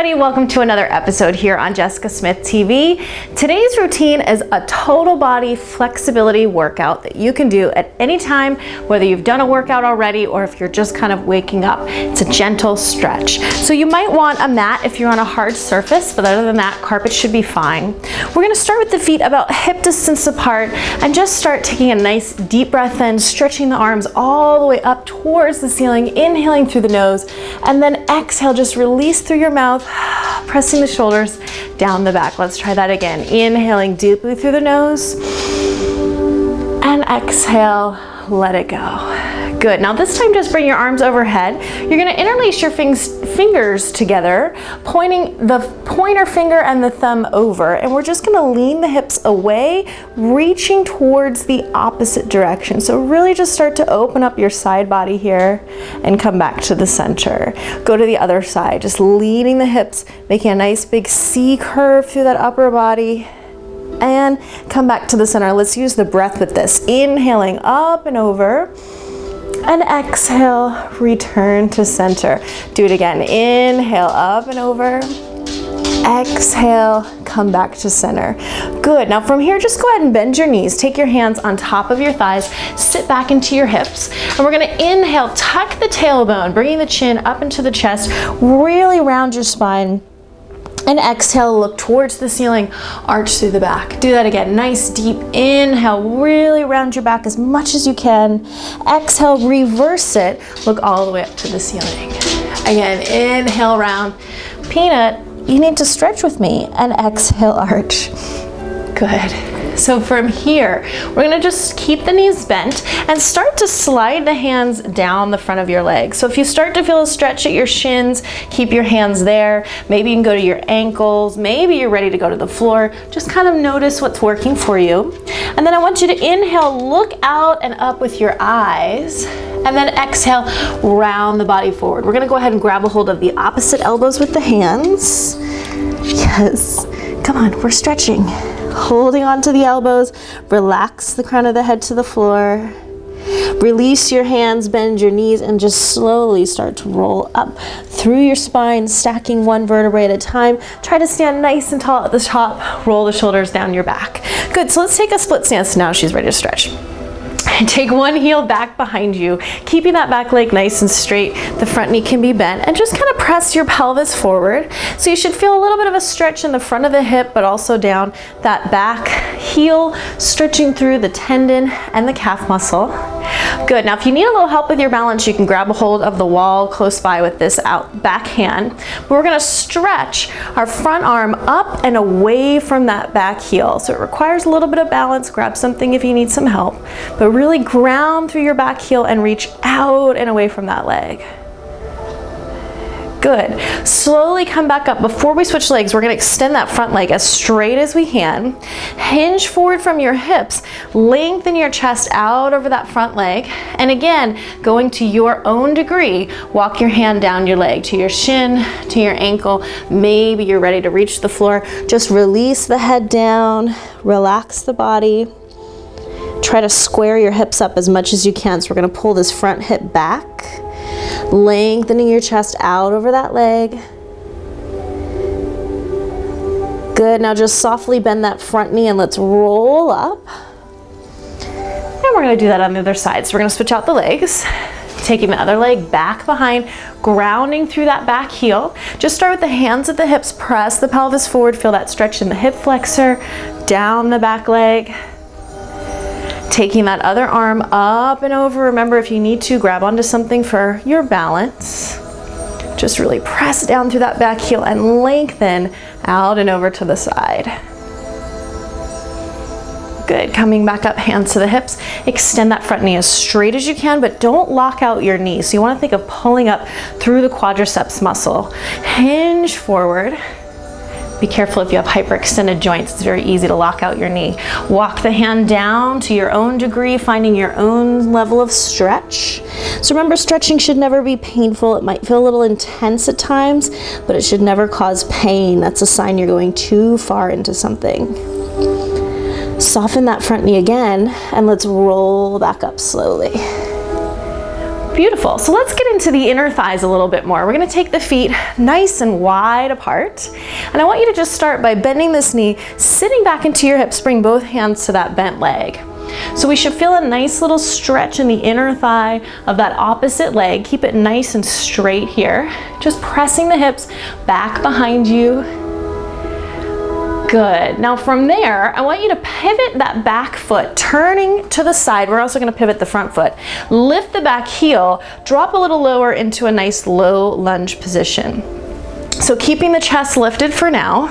everybody, welcome to another episode here on Jessica Smith TV. Today's routine is a total body flexibility workout that you can do at any time, whether you've done a workout already or if you're just kind of waking up. It's a gentle stretch. So you might want a mat if you're on a hard surface, but other than that, carpet should be fine. We're gonna start with the feet about hip distance apart and just start taking a nice deep breath in, stretching the arms all the way up towards the ceiling, inhaling through the nose, and then exhale, just release through your mouth, pressing the shoulders down the back. Let's try that again. Inhaling deeply through the nose and exhale, let it go. Good. Now this time just bring your arms overhead. You're going to interlace your fingers together, pointing the pointer finger and the thumb over, and we're just going to lean the hips away, reaching towards the opposite direction. So really just start to open up your side body here and come back to the center. Go to the other side, just leaning the hips, making a nice big C curve through that upper body, and come back to the center. Let's use the breath with this. Inhaling up and over, and exhale, return to center. Do it again. Inhale up and over, exhale, come back to center. Good. Now from here, just go ahead and bend your knees. Take your hands on top of your thighs, sit back into your hips, and we're going to inhale, tuck the tailbone, bringing the chin up into the chest, really round your spine. And exhale, look towards the ceiling, arch through the back. Do that again. Nice deep inhale, really round your back as much as you can. Exhale, reverse it, look all the way up to the ceiling. Again, inhale round. Peanut, you need to stretch with me, and exhale, arch. Good. So from here, we're gonna just keep the knees bent and start to slide the hands down the front of your legs. So if you start to feel a stretch at your shins, keep your hands there. Maybe you can go to your ankles. Maybe you're ready to go to the floor. Just kind of notice what's working for you. And then I want you to inhale, look out and up with your eyes. And then exhale, round the body forward. We're gonna go ahead and grab a hold of the opposite elbows with the hands. Yes, come on, we're stretching. Holding on to the elbows, relax the crown of the head to the floor. Release your hands, bend your knees, and just slowly start to roll up through your spine, stacking one vertebrae at a time. Try to stand nice and tall at the top, roll the shoulders down your back. Good, so let's take a split stance now. She's ready to stretch. Take one heel back behind you, keeping that back leg nice and straight. The front knee can be bent, and just kind of press your pelvis forward. So you should feel a little bit of a stretch in the front of the hip, but also down that back heel, stretching through the tendon and the calf muscle. Good. Now if you need a little help with your balance, you can grab a hold of the wall close by with this out back hand. We're going to stretch our front arm up and away from that back heel. So it requires a little bit of balance. Grab something if you need some help, but really ground through your back heel and reach out and away from that leg. Good. Slowly come back up. Before we switch legs, we're going to extend that front leg as straight as we can. Hinge forward from your hips. Lengthen your chest out over that front leg. And again, going to your own degree, walk your hand down your leg to your shin, to your ankle. Maybe you're ready to reach the floor. Just release the head down, relax the body. Try to square your hips up as much as you can. So we're going to pull this front hip back, lengthening your chest out over that leg. Good. Now just softly bend that front knee and let's roll up. And we're going to do that on the other side. So we're going to switch out the legs, taking the other leg back behind, grounding through that back heel. Just start with the hands at the hips, press the pelvis forward, feel that stretch in the hip flexor, down the back leg. Taking that other arm up and over. Remember, if you need to, grab onto something for your balance. Just really press down through that back heel and lengthen out and over to the side. Good, coming back up, hands to the hips. Extend that front knee as straight as you can, but don't lock out your knee. So you want to think of pulling up through the quadriceps muscle. Hinge forward. Be careful if you have hyperextended joints. It's very easy to lock out your knee. Walk the hand down to your own degree, finding your own level of stretch. So remember, stretching should never be painful. It might feel a little intense at times, but it should never cause pain. That's a sign you're going too far into something. Soften that front knee again, and let's roll back up slowly. Beautiful. So let's get into the inner thighs a little bit more. We're going to take the feet nice and wide apart. And I want you to just start by bending this knee, sitting back into your hips, bring both hands to that bent leg. So we should feel a nice little stretch in the inner thigh of that opposite leg. Keep it nice and straight here. Just pressing the hips back behind you. Good. Now from there, I want you to pivot that back foot, turning to the side. We're also going to pivot the front foot. Lift the back heel, drop a little lower into a nice low lunge position. So keeping the chest lifted for now,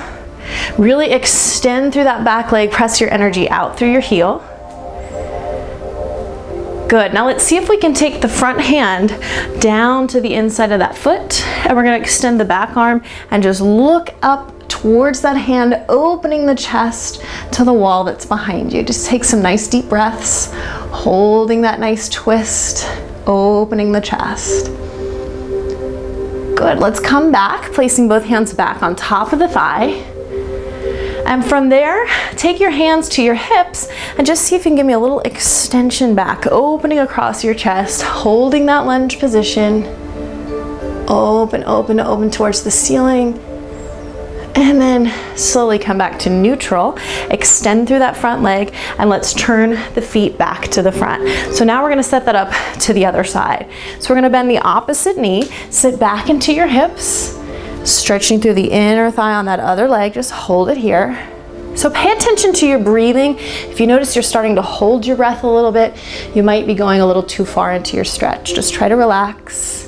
really extend through that back leg, press your energy out through your heel. Good. Now let's see if we can take the front hand down to the inside of that foot, and we're going to extend the back arm and just look up towards that hand, opening the chest to the wall that's behind you. Just take some nice deep breaths, holding that nice twist, opening the chest. Good. Let's come back, placing both hands back on top of the thigh. And from there, take your hands to your hips and just see if you can give me a little extension back, opening across your chest, holding that lunge position. Open, open, open towards the ceiling. And then slowly come back to neutral, extend through that front leg, and let's turn the feet back to the front. So now we're gonna set that up to the other side. So we're gonna bend the opposite knee, sit back into your hips, stretching through the inner thigh on that other leg. Just hold it here. So pay attention to your breathing. If you notice you're starting to hold your breath a little bit, you might be going a little too far into your stretch. Just try to relax.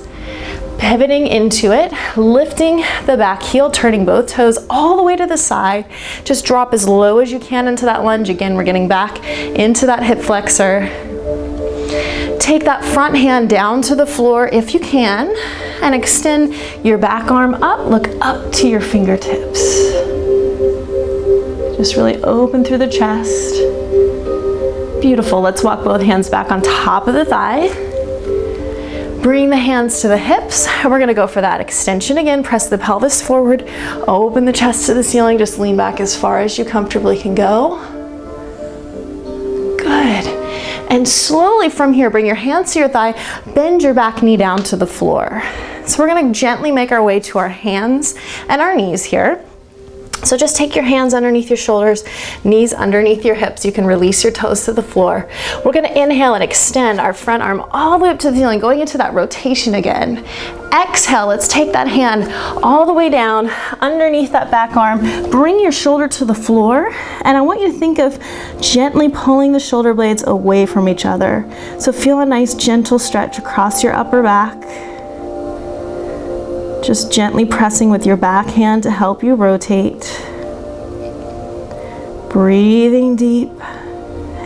Pivoting into it, lifting the back heel, turning both toes all the way to the side. Just drop as low as you can into that lunge. Again, we're getting back into that hip flexor. Take that front hand down to the floor if you can, and extend your back arm up, look up to your fingertips. Just really open through the chest. Beautiful. Let's walk both hands back on top of the thigh. Bring the hands to the hips, and we're gonna go for that extension again. Press the pelvis forward, open the chest to the ceiling, just lean back as far as you comfortably can go. Good. And slowly from here, bring your hands to your thigh, bend your back knee down to the floor. So we're gonna gently make our way to our hands and our knees here. So just take your hands underneath your shoulders, knees underneath your hips. You can release your toes to the floor. We're going to inhale and extend our front arm all the way up to the ceiling, going into that rotation again. Exhale, let's take that hand all the way down underneath that back arm. Bring your shoulder to the floor, and I want you to think of gently pulling the shoulder blades away from each other. So feel a nice gentle stretch across your upper back. Just gently pressing with your back hand to help you rotate. Breathing deep,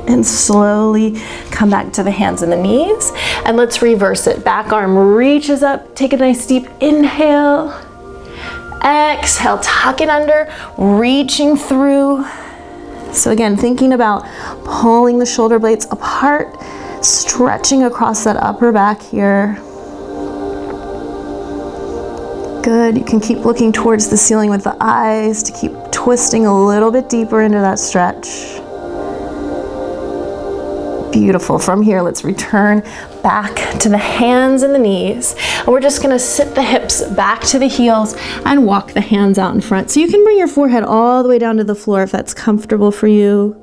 and slowly come back to the hands and the knees, and let's reverse it. Back arm reaches up, take a nice deep inhale. Exhale, tuck it under, reaching through. So again, thinking about pulling the shoulder blades apart, stretching across that upper back here. Good. You can keep looking towards the ceiling with the eyes to keep twisting a little bit deeper into that stretch. Beautiful. From here, let's return back to the hands and the knees. And we're just going to sit the hips back to the heels and walk the hands out in front. So you can bring your forehead all the way down to the floor if that's comfortable for you.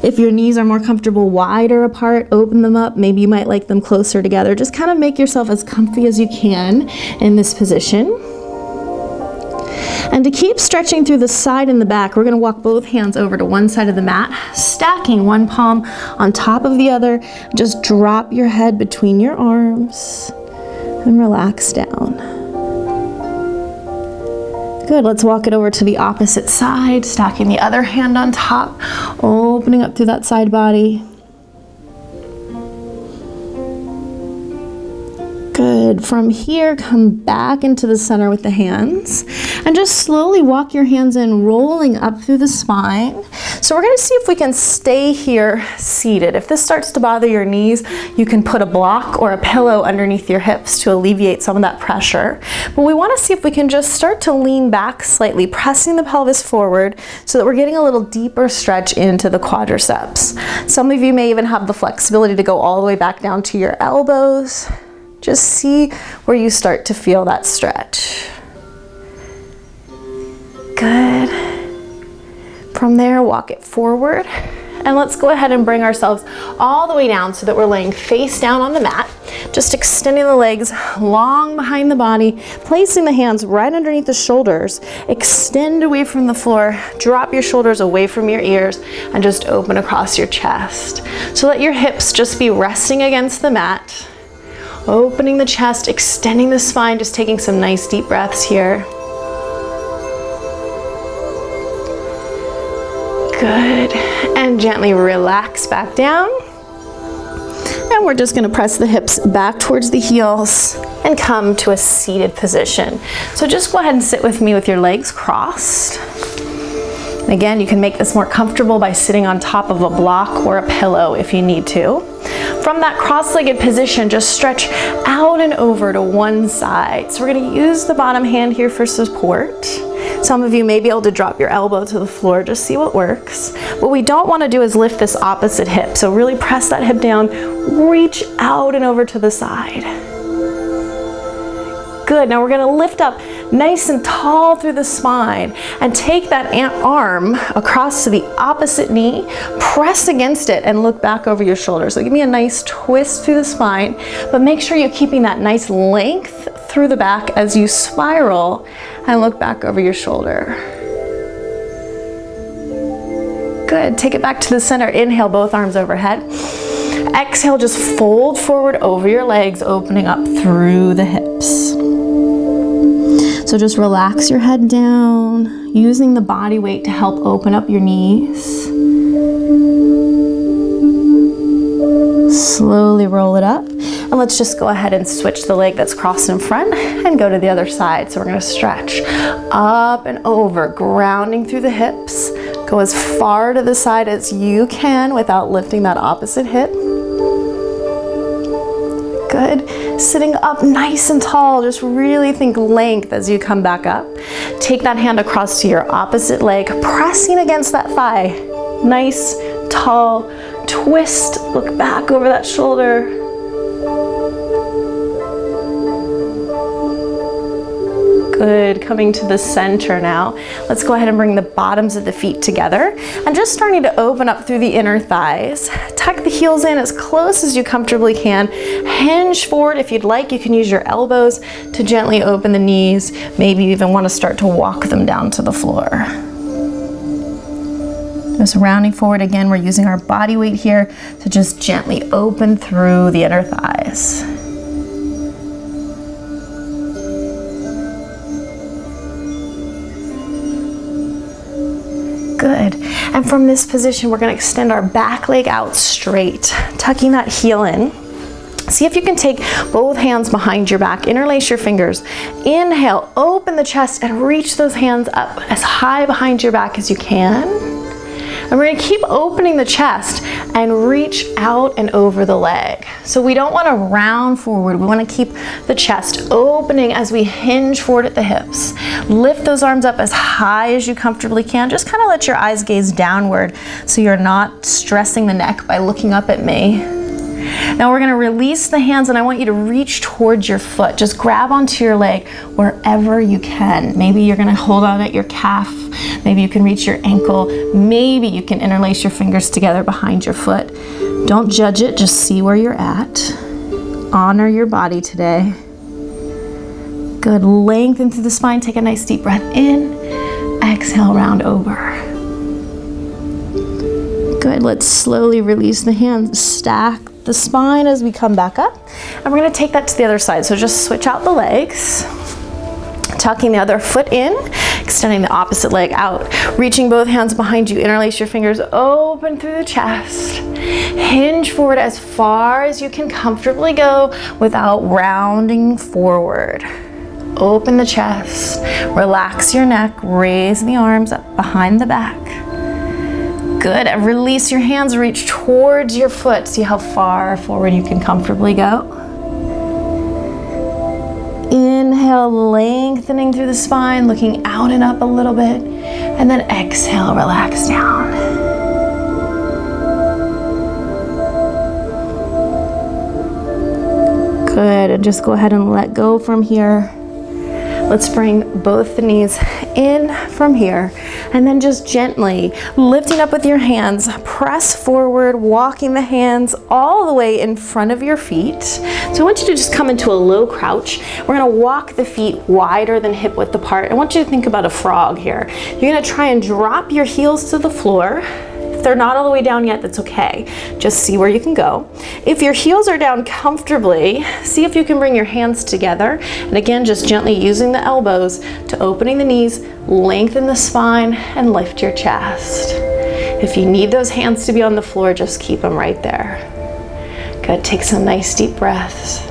If your knees are more comfortable wider apart, open them up. Maybe you might like them closer together. Just kind of make yourself as comfy as you can in this position. And to keep stretching through the side and the back, we're going to walk both hands over to one side of the mat, stacking one palm on top of the other. Just drop your head between your arms and relax down. Good, let's walk it over to the opposite side, stacking the other hand on top, opening up through that side body. Good. From here, come back into the center with the hands and just slowly walk your hands in, rolling up through the spine. So we're going to see if we can stay here seated. If this starts to bother your knees, you can put a block or a pillow underneath your hips to alleviate some of that pressure. But we want to see if we can just start to lean back slightly, pressing the pelvis forward so that we're getting a little deeper stretch into the quadriceps. Some of you may even have the flexibility to go all the way back down to your elbows. Just see where you start to feel that stretch. Good. From there, walk it forward. And let's go ahead and bring ourselves all the way down so that we're laying face down on the mat, just extending the legs long behind the body, placing the hands right underneath the shoulders, extend away from the floor, drop your shoulders away from your ears, and just open across your chest. So let your hips just be resting against the mat, opening the chest, extending the spine, just taking some nice deep breaths here. Good. And gently relax back down. And we're just going to press the hips back towards the heels and come to a seated position. So just go ahead and sit with me with your legs crossed. Again, you can make this more comfortable by sitting on top of a block or a pillow if you need to. From that cross-legged position, just stretch out and over to one side. So we're going to use the bottom hand here for support. Some of you may be able to drop your elbow to the floor, just see what works. What we don't want to do is lift this opposite hip. So really press that hip down, reach out and over to the side. Good. Now we're going to lift up nice and tall through the spine and take that arm across to the opposite knee, press against it and look back over your shoulder. So give me a nice twist through the spine, but make sure you're keeping that nice length through the back as you spiral and look back over your shoulder. Good. Take it back to the center. Inhale, both arms overhead. Exhale, just fold forward over your legs, opening up through the hips. So just relax your head down, using the body weight to help open up your knees. Slowly roll it up. And let's just go ahead and switch the leg that's crossed in front and go to the other side. So we're going to stretch up and over, grounding through the hips. Go as far to the side as you can without lifting that opposite hip. Good. Sitting up nice and tall, just really think length as you come back up. Take that hand across to your opposite leg, pressing against that thigh. Nice, tall twist. Look back over that shoulder. Good. Coming to the center now. Let's go ahead and bring the bottoms of the feet together and just starting to open up through the inner thighs. Tuck the heels in as close as you comfortably can. Hinge forward if you'd like. You can use your elbows to gently open the knees. Maybe you even want to start to walk them down to the floor. Just rounding forward again. We're using our body weight here to just gently open through the inner thighs. Good. And from this position, we're going to extend our back leg out straight, tucking that heel in. See if you can take both hands behind your back, interlace your fingers. Inhale, open the chest and reach those hands up as high behind your back as you can. And we're going to keep opening the chest and reach out and over the leg. So we don't want to round forward. We want to keep the chest opening as we hinge forward at the hips. Lift those arms up as high as you comfortably can. Just kind of let your eyes gaze downward so you're not stressing the neck by looking up at me. Now we're going to release the hands and I want you to reach towards your foot. Just grab onto your leg wherever you can. Maybe you're going to hold on at your calf. Maybe you can reach your ankle. Maybe you can interlace your fingers together behind your foot. Don't judge it. Just see where you're at. Honor your body today. Good. Lengthen through the spine. Take a nice deep breath in. Exhale, round over. Good. Let's slowly release the hands. Stack the spine as we come back up. And we're going to take that to the other side. So just switch out the legs. Tucking the other foot in, extending the opposite leg out, reaching both hands behind you, interlace your fingers, open through the chest, hinge forward as far as you can comfortably go without rounding forward. Open the chest, relax your neck, raise the arms up behind the back. Good, and release your hands, reach towards your foot. See how far forward you can comfortably go. Inhale, lengthening through the spine, looking out and up a little bit, and then exhale, relax down. Good, and just go ahead and let go from here. Let's bring both the knees in from here, and then just gently lifting up with your hands, press forward, walking the hands all the way in front of your feet. So I want you to just come into a low crouch. We're gonna walk the feet wider than hip width apart. I want you to think about a frog here. You're gonna try and drop your heels to the floor. If they're not all the way down yet, that's okay. Just see where you can go. If your heels are down comfortably, see if you can bring your hands together. And again, just gently using the elbows to opening the knees, lengthen the spine, and lift your chest. If you need those hands to be on the floor, just keep them right there. Good, take some nice deep breaths.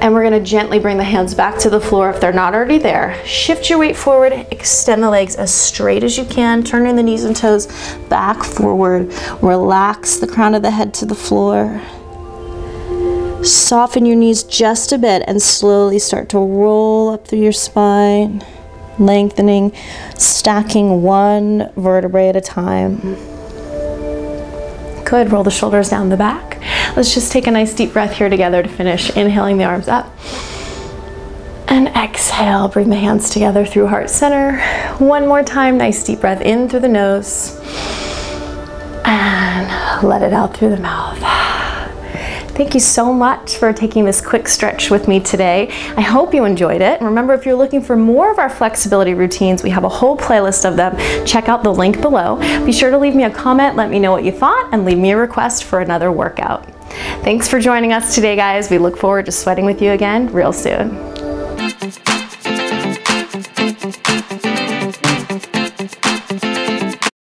And we're gonna gently bring the hands back to the floor if they're not already there. Shift your weight forward, extend the legs as straight as you can, turning the knees and toes back forward. Relax the crown of the head to the floor. Soften your knees just a bit and slowly start to roll up through your spine, lengthening, stacking one vertebrae at a time. Good, roll the shoulders down the back. Let's just take a nice deep breath here together to finish. Inhaling the arms up. And exhale, bring the hands together through heart center. One more time, nice deep breath in through the nose. And let it out through the mouth. Thank you so much for taking this quick stretch with me today. I hope you enjoyed it. And remember, if you're looking for more of our flexibility routines, we have a whole playlist of them. Check out the link below. Be sure to leave me a comment, let me know what you thought, and leave me a request for another workout. Thanks for joining us today, guys. We look forward to sweating with you again real soon.